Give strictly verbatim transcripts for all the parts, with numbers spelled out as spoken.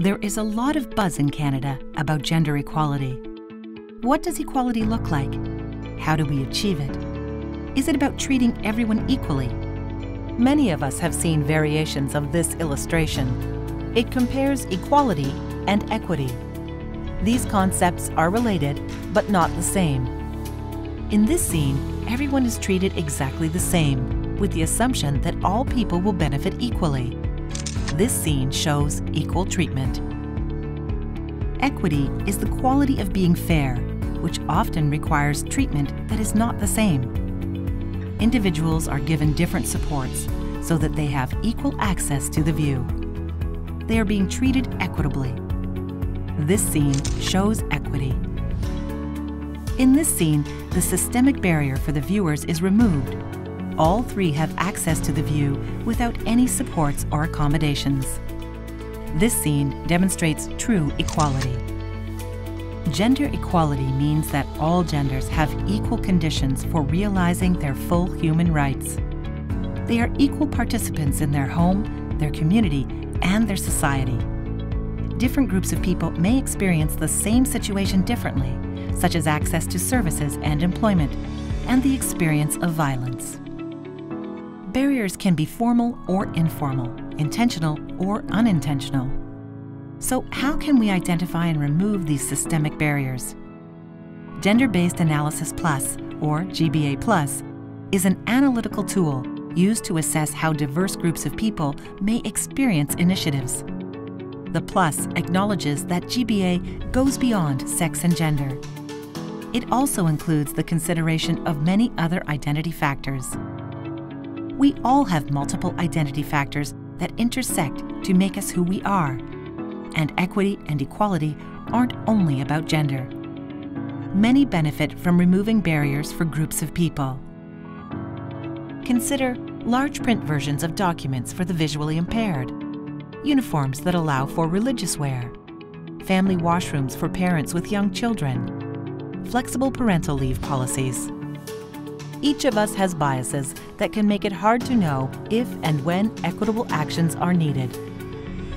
There is a lot of buzz in Canada about gender equality. What does equality look like? How do we achieve it? Is it about treating everyone equally? Many of us have seen variations of this illustration. It compares equality and equity. These concepts are related, but not the same. In this scene, everyone is treated exactly the same, with the assumption that all people will benefit equally. This scene shows equal treatment. Equity is the quality of being fair, which often requires treatment that is not the same. Individuals are given different supports so that they have equal access to the view. They are being treated equitably. This scene shows equity. In this scene, the systemic barrier for the viewers is removed. All three have access to the view without any supports or accommodations. This scene demonstrates true equality. Gender equality means that all genders have equal conditions for realizing their full human rights. They are equal participants in their home, their community, and their society. Different groups of people may experience the same situation differently, such as access to services and employment, and the experience of violence. Barriers can be formal or informal, intentional or unintentional. So how can we identify and remove these systemic barriers? Gender-Based Analysis Plus, or G B A plus, is an analytical tool used to assess how diverse groups of people may experience initiatives. The Plus acknowledges that G B A goes beyond sex and gender. It also includes the consideration of many other identity factors. We all have multiple identity factors that intersect to make us who we are. And equity and equality aren't only about gender. Many benefit from removing barriers for groups of people. Consider large print versions of documents for the visually impaired, uniforms that allow for religious wear, family washrooms for parents with young children, flexible parental leave policies. Each of us has biases that can make it hard to know if and when equitable actions are needed.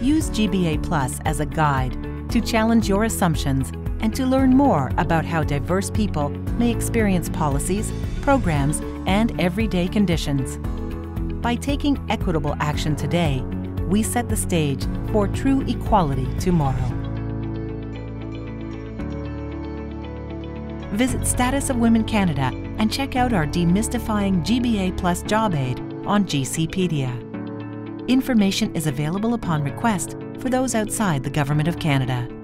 Use G B A plus as a guide to challenge your assumptions and to learn more about how diverse people may experience policies, programs, and everyday conditions. By taking equitable action today, we set the stage for true equality tomorrow. Visit Status of Women Canada and check out our Demystifying G B A plus Job Aid on GCpedia. Information is available upon request for those outside the Government of Canada.